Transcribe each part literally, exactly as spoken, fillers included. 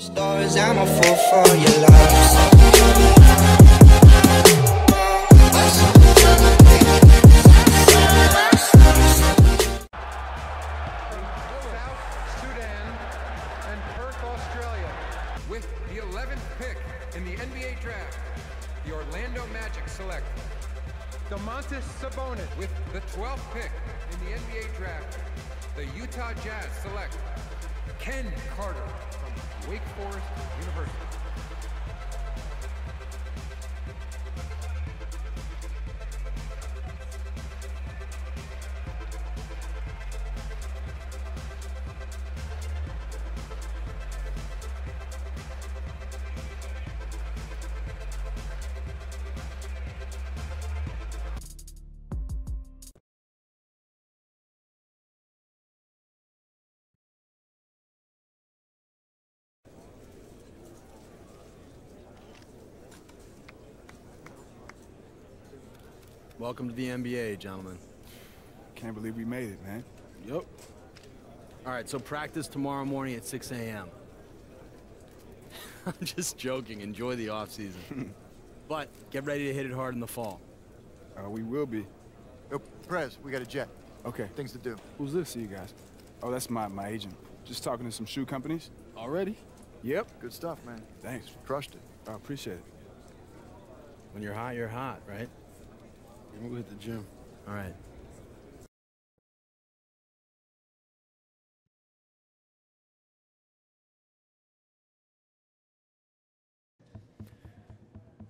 Stars, I'm a fool for your lives. South Sudan and Perth, Australia. With the eleventh pick in the N B A draft, the Orlando Magic select Domantas Sabonis. With the twelfth pick in the N B A draft, the Utah Jazz select Ken Carter from Wake Forest University. Welcome to the N B A, gentlemen. Can't believe we made it, man. Yep. All right, so practice tomorrow morning at six A M I'm just joking. Enjoy the off-season. But get ready to hit it hard in the fall. Uh, we will be. Yo, Perez, we got a jet. Okay. Things to do. Who's this to you guys? Oh, that's my, my agent. Just talking to some shoe companies. Already? Yep. Good stuff, man. Thanks. Crushed it. I appreciate it. When you're hot, you're hot, right? We'll hit the gym. All right.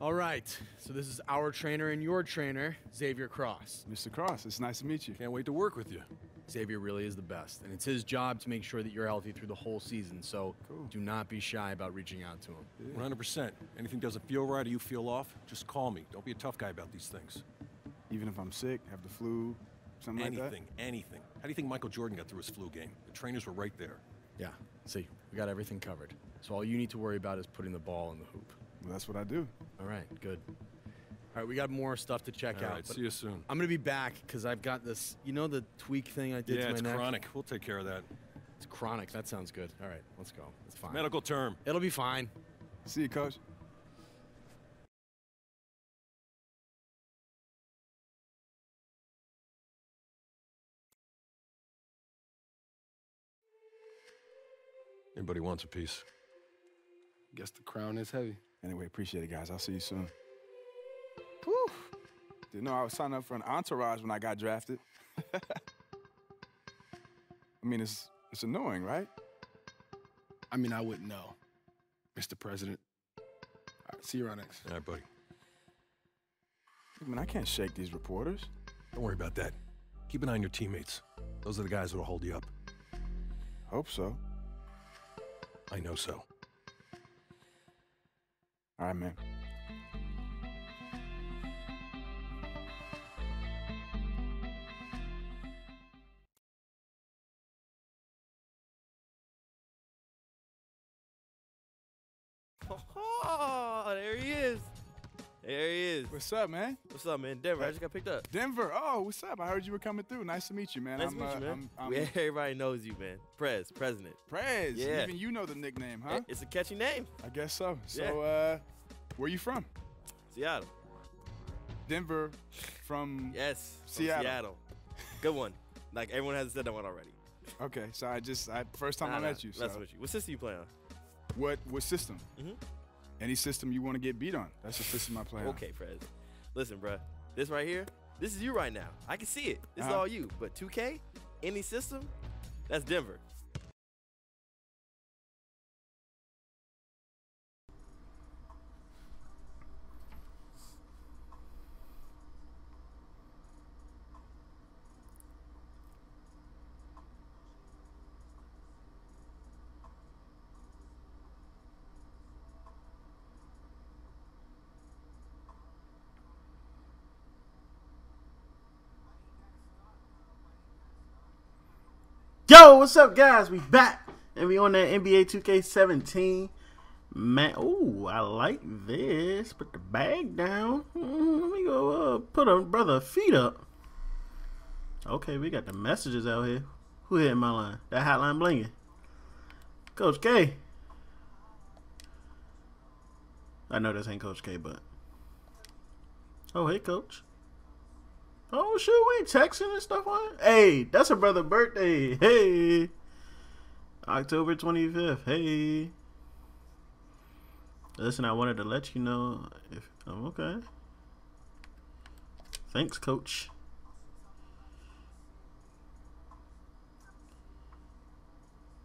All right. So this is our trainer and your trainer, Xavier Cross. Mister Cross, it's nice to meet you. Can't wait to work with you. Xavier really is the best, and it's his job to make sure that you're healthy through the whole season, so cool. Do not be shy about reaching out to him. Yeah. one hundred percent. Anything doesn't feel right or you feel off, just call me. Don't be a tough guy about these things. Even if I'm sick, have the flu, something anything, like that? Anything, anything. How do you think Michael Jordan got through his flu game? The trainers were right there. Yeah, see, we got everything covered. So all you need to worry about is putting the ball in the hoop. Well, that's what I do. All right, good. All right, we got more stuff to check out. All right, see you soon. I'm going to be back because I've got this, you know the tweak thing I did to my neck? Yeah, it's chronic. We'll take care of that. It's chronic. That sounds good. All right, let's go. It's fine. Medical term. It'll be fine. See you, Coach. Anybody wants a piece? Guess the crown is heavy. Anyway, appreciate it, guys. I'll see you soon. Whew. Didn't know I was signing up for an entourage when I got drafted. I mean, it's, it's annoying, right? I mean, I wouldn't know, Mister President. All right, see you around next. All right, buddy. I mean, I can't shake these reporters. Don't worry about that. Keep an eye on your teammates. Those are the guys that'll hold you up. Hope so. I know so. All right, man. Oh, there he is. There he is. What's up, man? What's up, man? Denver, I just got picked up. Denver, oh, what's up? I heard you were coming through. Nice to meet you, man. Nice I'm, to meet you, man. Uh, I'm, I'm we, everybody knows you, man. Prez, President. Prez, yeah. Even you know the nickname, huh? It's a catchy name. I guess so. So, yeah. uh, where you from? Seattle. Denver from Yes, Seattle. From Seattle. Good one. Like, everyone has said that one already. Okay, so I just, I, first time nah, I nah, met you. That's so. What you. What system you play on? What what system? Mm-hmm. Any system you want to get beat on. That's the system I play on. Okay, Fred. Listen, bruh. This right here, this is you right now. I can see it. This uh-huh. is all you. But two K, any system, that's Denver. Yo, what's up, guys? We back, and we on that N B A two K seventeen. Man, ooh, I like this. Put the bag down. Mm, let me go uh, put a brother feet up. Okay, we got the messages out here. Who hit my line? That hotline blinging. Coach K. I know this ain't Coach K, but... Oh, hey, Coach. Oh, shoot, we texting and stuff on it? Hey, that's her brother's birthday. Hey. October twenty-fifth. Hey. Listen, I wanted to let you know if I'm okay. Thanks, Coach.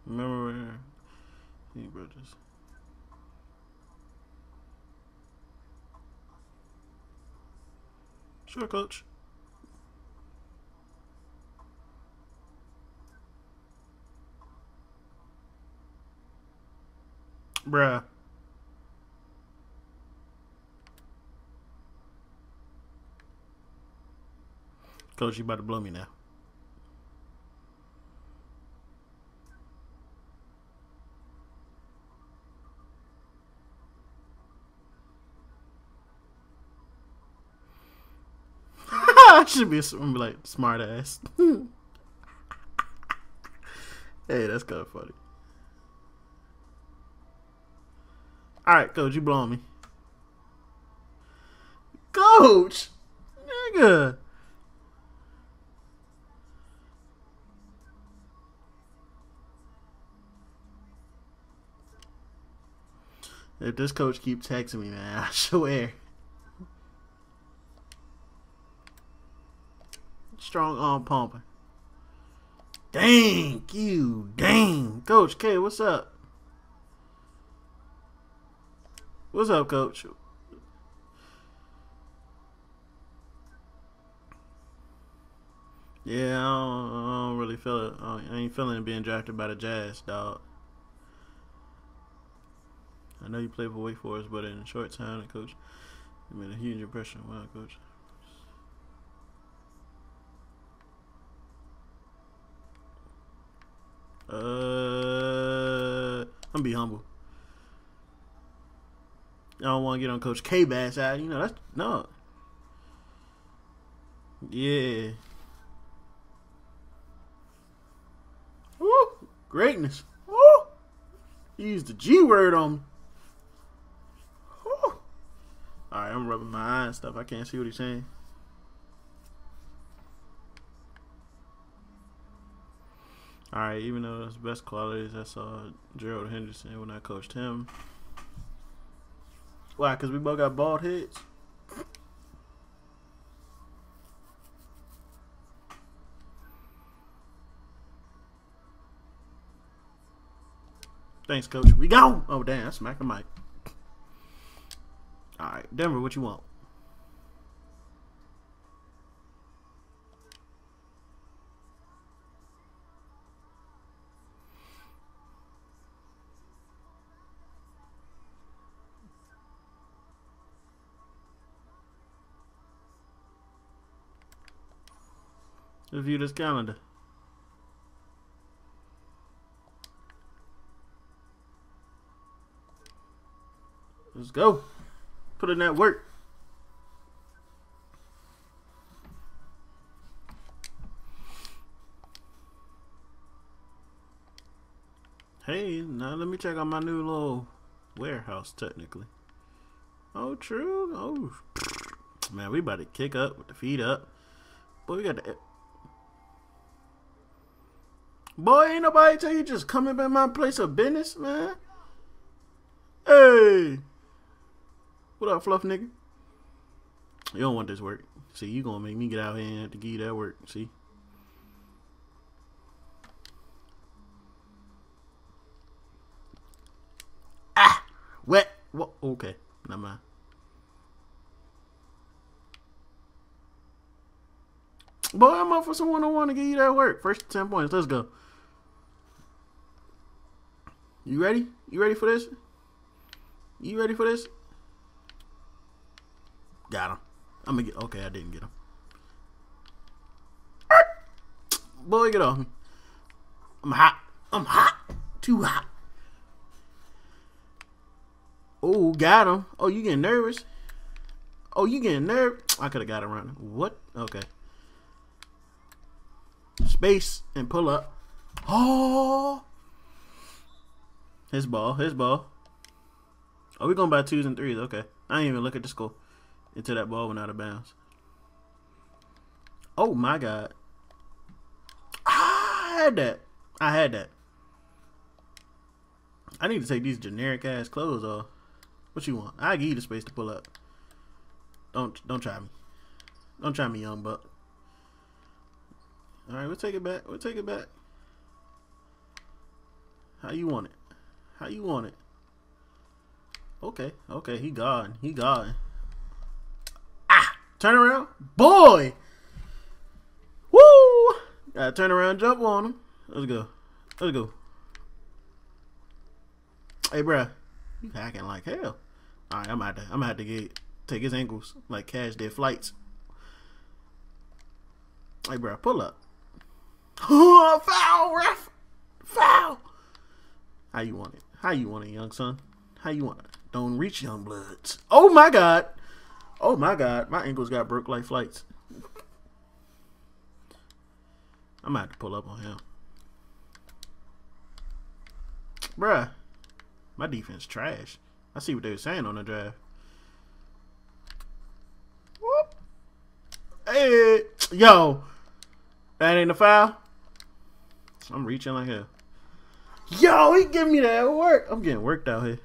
Remember where... Hey, brothers. Sure, Coach. Bruh. Coach, you about to blow me now. I should be, be like smart ass. Hey, that's kind of funny. All right, Coach, you blowing me. Coach, nigga. If this coach keeps texting me, man, I swear. Strong arm pumping. Dang you, dang. Coach K, what's up? What's up, Coach? Yeah, I don't, I don't really feel it. I ain't feeling being drafted by the Jazz, dog. I know you play for Wake Forest, but in a short time, Coach, you made a huge impression. Wow, Coach. Uh, I'm gonna be humble. I don't want to get on Coach K bad side. You know, that's no. Yeah. Woo! Greatness. Woo! You used the G word on me. Alright, I'm rubbing my eye and stuff. I can't see what he's saying. Alright, even though his best qualities, I saw Gerald Henderson when I coached him. Why? Because we both got bald heads? Thanks, Coach. We gone! Oh, damn. I smacked the mic. All right, Denver, what you want? Review this calendar. Let's go. Put in that work. Hey, now let me check out my new little warehouse, technically. Oh, true. Oh, man, we about to kick up with the feet up. Boy, we got the... Boy, ain't nobody tell you just come up in my place of business, man. Hey. What up, fluff nigga? You don't want this work. See, you gonna make me get out here and have to give you that work. See? Ah! Wet! What? Okay. Never mind. Boy, I'm up for some one-on-one to give you that work. First ten points. Let's go. You ready? You ready for this? You ready for this? Got him. I'm gonna get. Okay, I didn't get him. Boy, get off me. I'm hot. I'm hot. Too hot. Oh, got him. Oh, you getting nervous? Oh, you getting nervous? I could have got him running. What? Okay. Space and pull up. Oh, his ball. His ball. Oh, we're going by twos and threes. Okay. I didn't even look at the score until that ball went out of bounds. Oh, my God. I had that. I had that. I need to take these generic-ass clothes off. What you want? I'll give you the space to pull up. Don't don't try me. Don't try me, young buck. All right, we'll take it back. We'll take it back. How you want it? How you want it? Okay, okay, he gone. He gone. Ah! Turn around. Boy! Woo! Gotta turn around, jump on him. Let's go. Let's go. Hey, bruh. You hacking like hell. All right, I'm out to, I'm out to get, take his ankles, like cash their flights. Hey, bruh, pull up. Oh, foul, ref. Foul. How you want it? How you want it, young son? How you want it? Don't reach, young bloods. Oh, my God. Oh, my God. My ankles got broke like flights. I'm about to pull up on him. Bruh, my defense trash. I see what they were saying on the drive. Whoop. Hey, yo. That ain't a foul. I'm reaching like hell. Yo, he give me that work. I'm getting worked out here.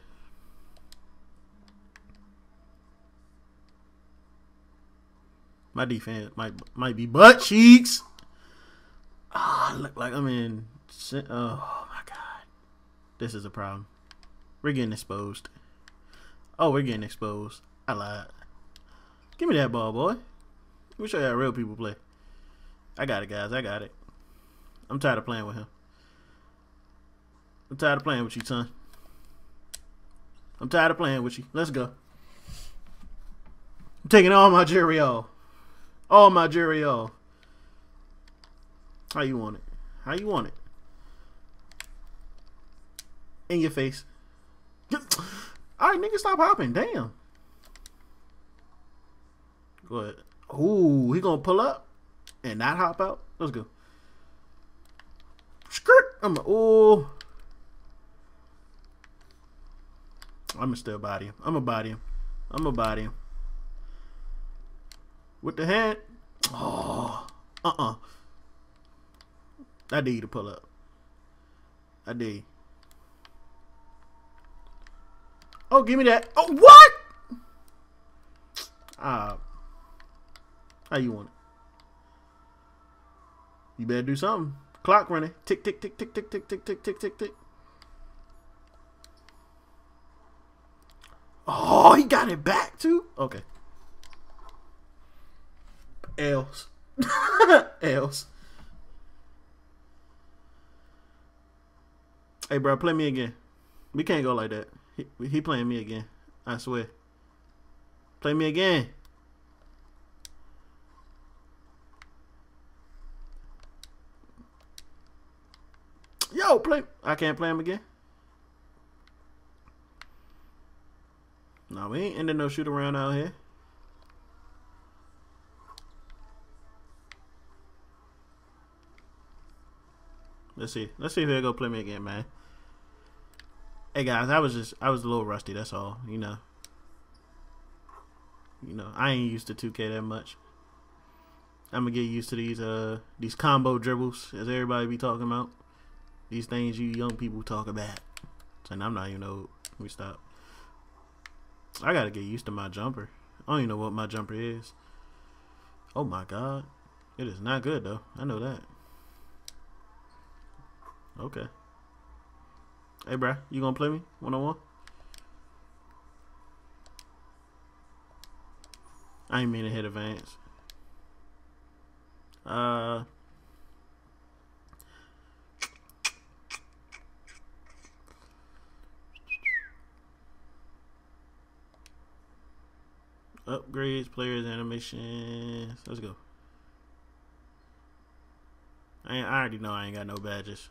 My defense might might be butt cheeks. Ah, oh, look like I'm in. Oh my God, this is a problem. We're getting exposed. Oh, we're getting exposed. I lied. Give me that ball, boy. Let me show you how real people play. I got it, guys. I got it. I'm tired of playing with him. I'm tired of playing with you, son. I'm tired of playing with you. Let's go. I'm taking all my jewelry off. All my jewelry off. How you want it? How you want it? In your face. All right, nigga, stop hopping. Damn. Go ahead. Ooh, he gonna pull up and not hop out. Let's go. Skirt. I'm a, oh. I'm gonna still body him. I'm gonna body him. I'm gonna body him. With the hand. Oh, uh-uh. I dare you to pull up. I dare you. Oh, give me that. Oh, what? Ah, uh, how you want it? You better do something. Clock running. Tick, tick, tick, tick, tick, tick, tick, tick, tick, tick, tick. Oh, he got it back too. Okay. Else. Else. Hey, bro, play me again. We can't go like that. He, he playing me again. I swear. Play me again. Yo, play. I can't play him again. No, we ain't ending no shoot around out here. Let's see. Let's see if he'll go play me again, man. Hey guys, I was just I was a little rusty, that's all, you know. You know, I ain't used to two K that much. I'm gonna get used to these uh these combo dribbles as everybody be talking about. These things you young people talk about. And I'm not even old. Let me stop. I gotta get used to my jumper. I don't even know what my jumper is. Oh my God. It is not good though. I know that. Okay. Hey, bruh, you gonna play me one on one? I ain't mean to hit advance. Uh, upgrades, players, animations. Let's go. I, I already know I ain't got no badges.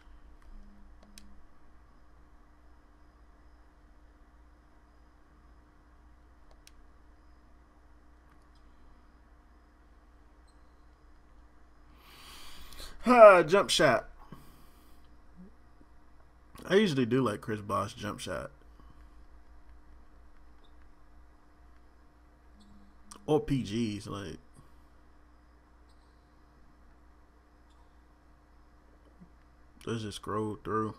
Uh, jump shot. I usually do like Chris Bosh jump shot. or P Gs, like. Let's just scroll through.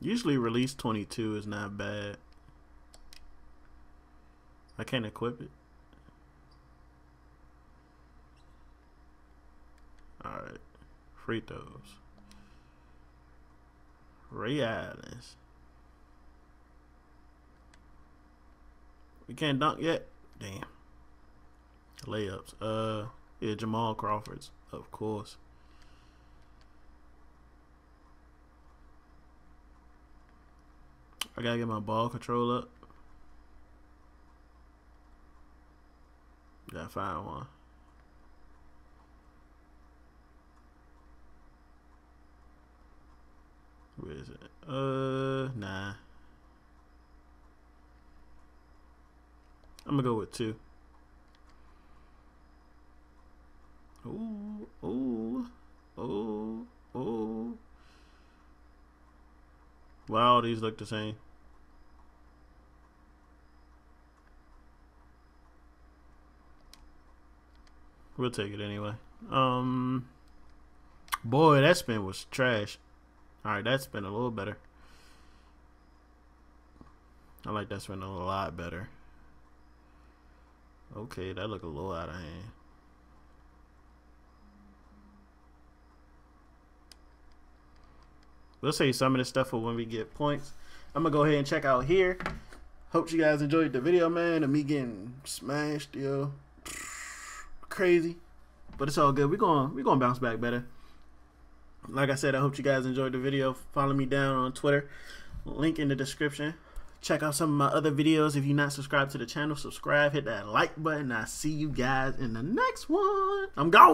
Usually release twenty-two is not bad. I can't equip it. Alright. Free throws. Ray Islands. We can't dunk yet? Damn. Layups. Uh, yeah, Jamal Crawford's, of course. I gotta get my ball control up. Gotta find one. Where is it? Uh, nah. I'm gonna go with two. Ooh, ooh, ooh, ooh. Wow, these look the same. We'll take it anyway. Um, boy, that spin was trash. All right, that spin a little better. I like that spin a lot better. Okay, that look a little out of hand. We'll save some of this stuff for when we get points. I'm going to go ahead and check out here. Hope you guys enjoyed the video, man. And me getting smashed, yo. Crazy. But it's all good. We're going we're gonna bounce back better. Like I said, I hope you guys enjoyed the video. Follow me down on Twitter. Link in the description. Check out some of my other videos. If you're not subscribed to the channel, subscribe. Hit that like button. I'll see you guys in the next one. I'm gone.